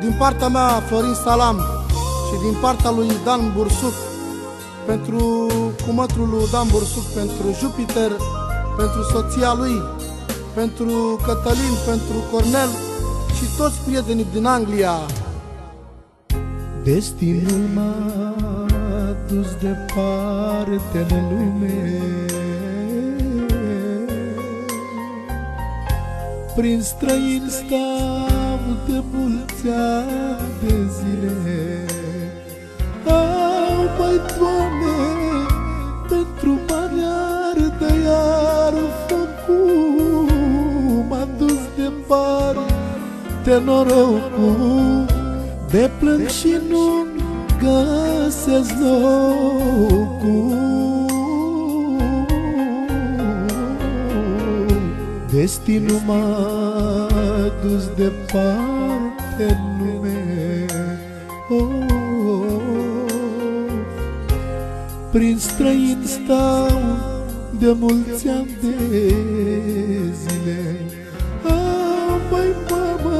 Din partea mea, Florin Salam, și din partea lui Dan Bursuc, pentru cumătrul lui Dan Bursuc, pentru Jupiter, pentru soția lui, pentru Cătălin, pentru Cornel și toți prietenii din Anglia. Destinul m-a dus departe de lume, prin străini stau de mulți ani de zile. Au, mai Doamne, pentru marea iar făcut, m-a dus departe norocul, de plâng și nu-mi găsesc locul. Destinul m-a dus departe-n lume, prin străini stau de mulți ani de zile. Ah, mai mamă,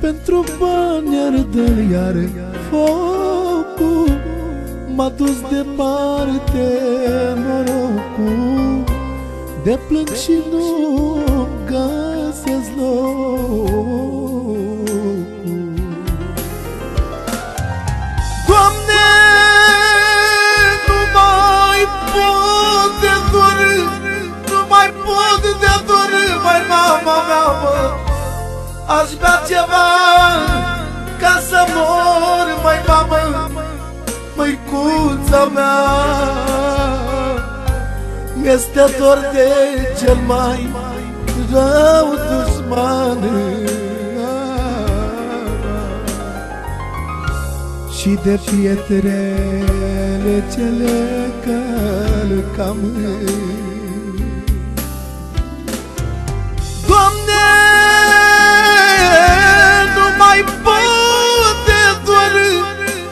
pentru bani arde iară focul, m-a dus departe-n norocul, de plâng și nu-mi găsesc locul. Doamne, nu mai pot de dor, nu mai pot de dor, mai mama mea, mă. Aș bea ceva ca să mor, mai mamă, măicuța mea. Mi-este dor de cel mai rău dușman, și de pietrele ce le călcam. Doamne, nu mai pot de dor,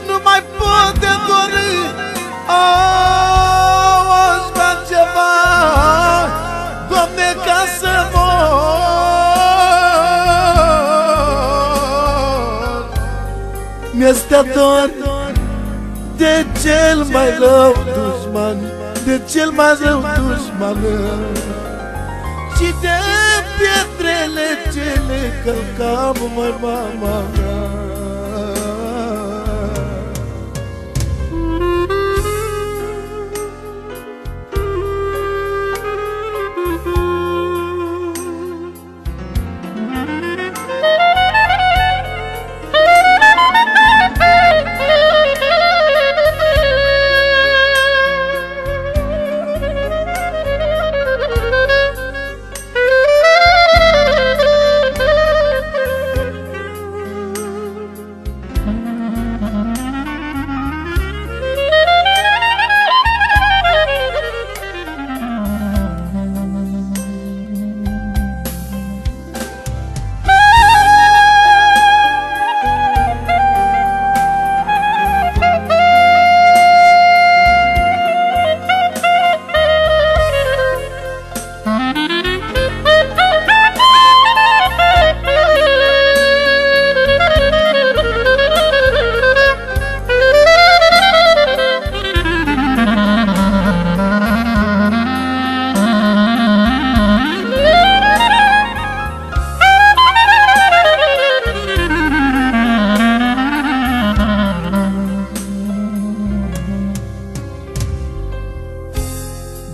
nu mai pot de dor. Mi-este dor de cel mai rău dușman, de cel mai rău dușman, și de pietrele ce le călcam, măi mama mea.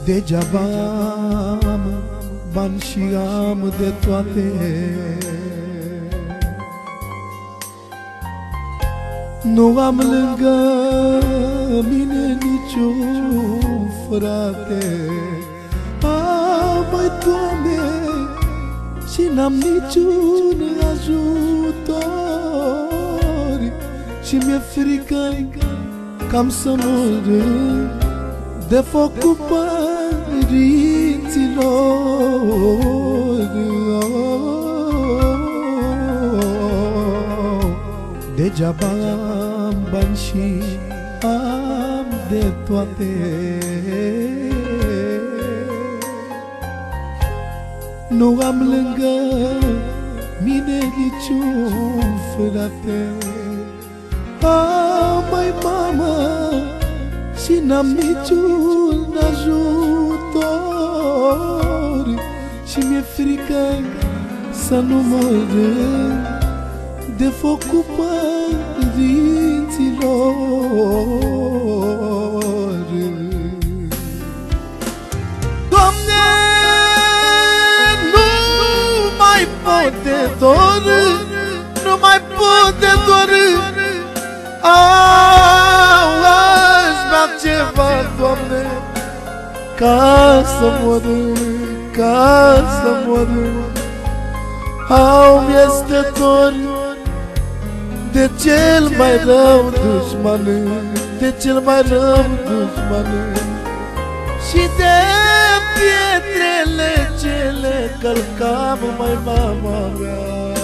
Degeaba am bani și am de toate, nu am lângă mine niciun frate. Ah, mai Doamne, și n-am niciun ajutor, și mi-e frică că am să mor de foc cu părinților. Degeaba am bani și am de toate, nu am lângă mine niciun frate. Am mai mamă și n-am niciun ajutor și mi-e frică să nu mă rând de focul părinților. Doamne, nu mai pot de dor, nu mai pot de dor. Aș vrea ceva, Doamne, ca să mor, ca să mor. Au, mi-este dor de cel mai rău dușman, de cel mai rău dușman și de pietrele ce le călcam, mai mama mea.